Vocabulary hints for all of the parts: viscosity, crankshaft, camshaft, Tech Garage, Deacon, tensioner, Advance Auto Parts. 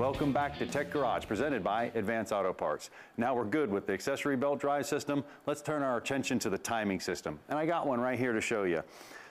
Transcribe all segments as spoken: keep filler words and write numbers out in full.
Welcome back to Tech Garage, presented by Advance Auto Parts. Now we're good with the accessory belt drive system. Let's turn our attention to the timing system. And I got one right here to show you.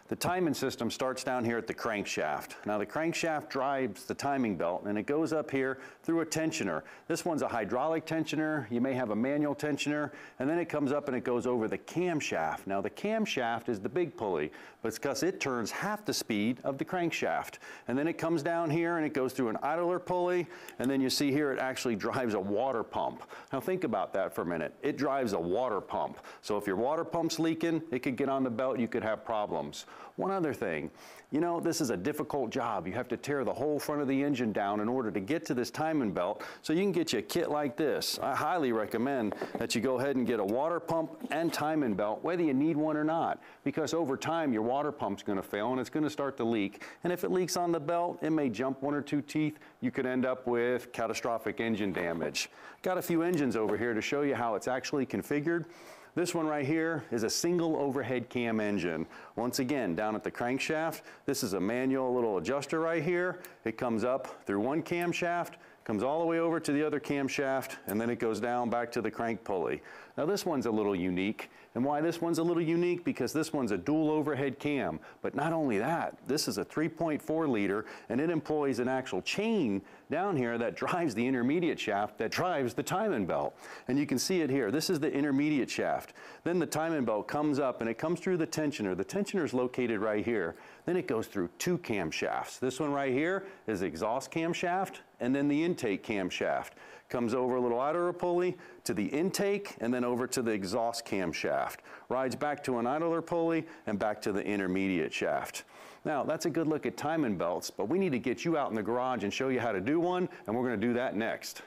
The timing system starts down here at the crankshaft. Now the crankshaft drives the timing belt and it goes up here through a tensioner. This one's a hydraulic tensioner, you may have a manual tensioner, and then it comes up and it goes over the camshaft. Now the camshaft is the big pulley, but it's because it turns half the speed of the crankshaft. And then it comes down here and it goes through an idler pulley, and then you see here it actually drives a water pump. Now think about that for a minute. It drives a water pump. So if your water pump's leaking, it could get on the belt, you could have problems. One other thing, you know, this is a difficult job. You have to tear the whole front of the engine down in order to get to this timing belt, so you can get you a kit like this. I highly recommend that you go ahead and get a water pump and timing belt, whether you need one or not, because over time your water pump's going to fail and it's going to start to leak. And if it leaks on the belt, it may jump one or two teeth. You could end up with catastrophic engine damage. Got a few engines over here to show you how it's actually configured. This one right here is a single overhead cam engine. Once again, down at the crankshaft, this is a manual little adjuster right here. It comes up through one camshaft, comes all the way over to the other camshaft, and then it goes down back to the crank pulley. Now this one's a little unique. And why this one's a little unique? Because this one's a dual overhead cam. But not only that, this is a three point four liter, and it employs an actual chain down here that drives the intermediate shaft that drives the timing belt. And you can see it here. This is the intermediate shaft. Then the timing belt comes up, and it comes through the tensioner. The tensioner is located right here. Then it goes through two camshafts. This one right here is the exhaust camshaft, and then the intake camshaft. Comes over a little idler pulley to the intake, and then over to the exhaust camshaft. Rides back to an idler pulley and back to the intermediate shaft. Now that's a good look at timing belts, but we need to get you out in the garage and show you how to do one, and we're going to do that next.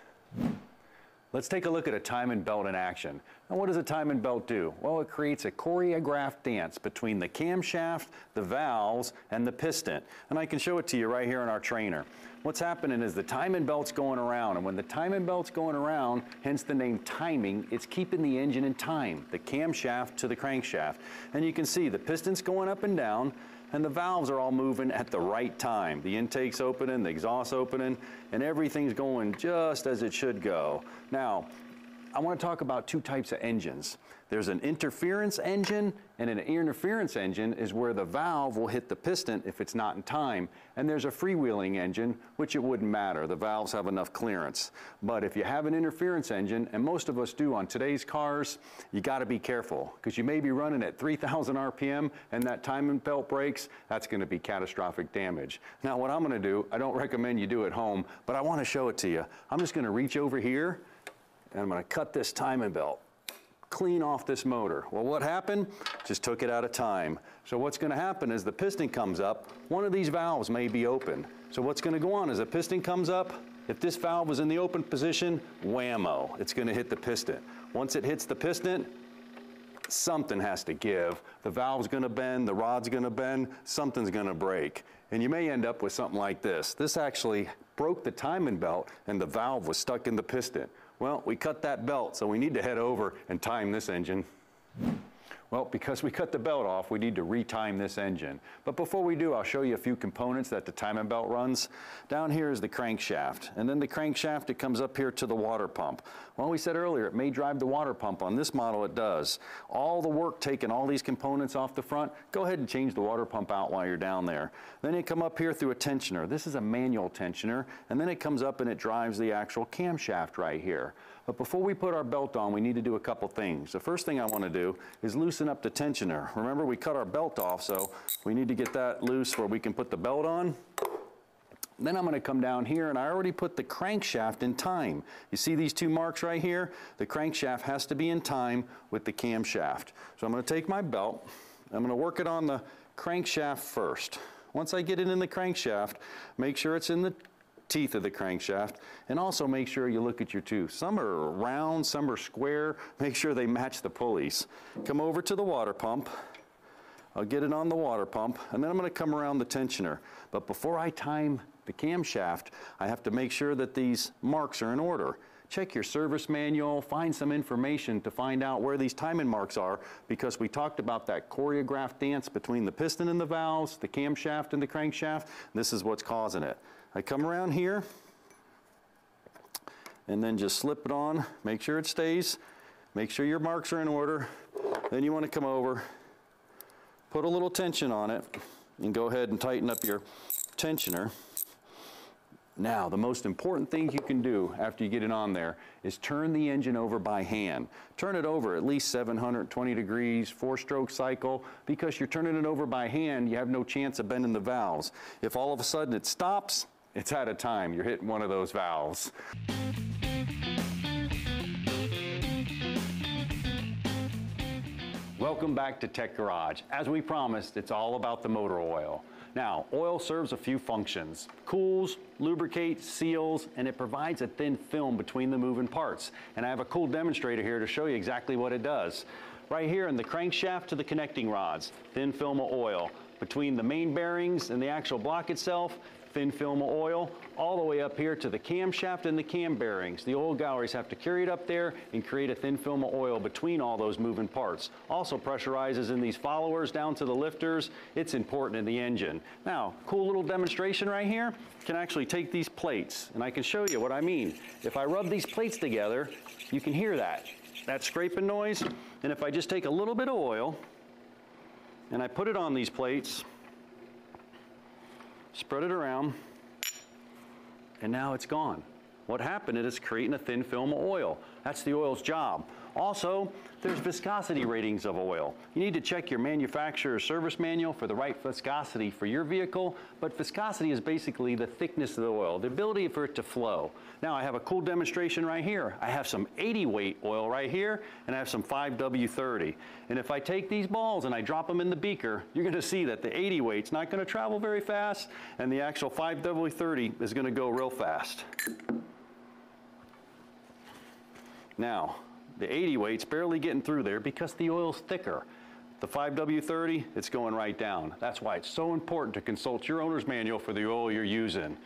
Let's take a look at a timing belt in action. Now what does a timing belt do? Well, it creates a choreographed dance between the camshaft, the valves, and the piston. And I can show it to you right here in our trainer. What's happening is the timing belt's going around, and when the timing belt's going around, hence the name timing, it's keeping the engine in time, the camshaft to the crankshaft. And you can see the piston's going up and down, and the valves are all moving at the right time. The intake's opening, the exhaust's opening, and everything's going just as it should go. Now, I want to talk about two types of engines. There's an interference engine, and an interference engine is where the valve will hit the piston if it's not in time. And there's a freewheeling engine, which it wouldn't matter. The valves have enough clearance. But if you have an interference engine, and most of us do on today's cars, you got to be careful, because you may be running at three thousand R P M and that timing belt breaks. That's going to be catastrophic damage. Now what I'm going to do, I don't recommend you do at home, but I want to show it to you. I'm just going to reach over here, and I'm going to cut this timing belt clean off this motor. Well, what happened? Just took it out of time. So what's going to happen is the piston comes up. One of these valves may be open. So what's going to go on is the piston comes up. If this valve was in the open position, whammo, it's going to hit the piston. Once it hits the piston, something has to give. The valve's going to bend, the rod's going to bend, something's going to break. And you may end up with something like this. This actually broke the timing belt, and the valve was stuck in the piston. Well, we cut that belt, so we need to head over and time this engine. Well, because we cut the belt off, we need to retime this engine. But before we do, I'll show you a few components that the timing belt runs. Down here is the crankshaft, and then the crankshaft, it comes up here to the water pump. Well, we said earlier, it may drive the water pump. On this model, it does. All the work taking all these components off the front, go ahead and change the water pump out while you're down there. Then it comes up here through a tensioner. This is a manual tensioner, and then it comes up and it drives the actual camshaft right here. But before we put our belt on, we need to do a couple things. The first thing I want to do is loosen up the tensioner. Remember, we cut our belt off, so we need to get that loose where we can put the belt on. Then I'm going to come down here, and I already put the crankshaft in time. You see these two marks right here? The crankshaft has to be in time with the camshaft. So I'm going to take my belt. I'm going to work it on the crankshaft first. Once I get it in the crankshaft, make sure it's in the teeth of the crankshaft, and also make sure you look at your tooth. Some are round, some are square. Make sure they match the pulleys. Come over to the water pump. I'll get it on the water pump, and then I'm going to come around the tensioner. But before I time the camshaft, I have to make sure that these marks are in order. Check your service manual, find some information to find out where these timing marks are, because we talked about that choreographed dance between the piston and the valves, the camshaft and the crankshaft. This is what's causing it. I come around here, and then just slip it on, make sure it stays, make sure your marks are in order. Then you want to come over, put a little tension on it, and go ahead and tighten up your tensioner. Now, the most important thing you can do after you get it on there is turn the engine over by hand. Turn it over at least seven hundred twenty degrees, four-stroke cycle, because you're turning it over by hand, you have no chance of bending the valves. If all of a sudden it stops, it's out of time. You're hitting one of those valves. Welcome back to Tech Garage. As we promised, it's all about the motor oil. Now, oil serves a few functions. Cools, lubricates, seals, and it provides a thin film between the moving parts. And I have a cool demonstrator here to show you exactly what it does. Right here in the crankshaft to the connecting rods, thin film of oil. Between the main bearings and the actual block itself, thin film of oil, all the way up here to the camshaft and the cam bearings. The oil galleries have to carry it up there and create a thin film of oil between all those moving parts. Also pressurizes in these followers down to the lifters. It's important in the engine. Now, cool little demonstration right here. Can actually take these plates and I can show you what I mean. If I rub these plates together, you can hear that. That scraping noise. And if I just take a little bit of oil and I put it on these plates, spread it around, and now it's gone. What happened is it's creating a thin film of oil. That's the oil's job. Also, there's viscosity ratings of oil. You need to check your manufacturer's service manual for the right viscosity for your vehicle, but viscosity is basically the thickness of the oil, the ability for it to flow. Now, I have a cool demonstration right here. I have some eighty weight oil right here, and I have some five W thirty. And if I take these balls and I drop them in the beaker, you're gonna see that the eighty weight's not gonna travel very fast, and the actual five W thirty is gonna go real fast. Now, the eighty weight's barely getting through there because the oil's thicker. The five W thirty, it's going right down. That's why it's so important to consult your owner's manual for the oil you're using.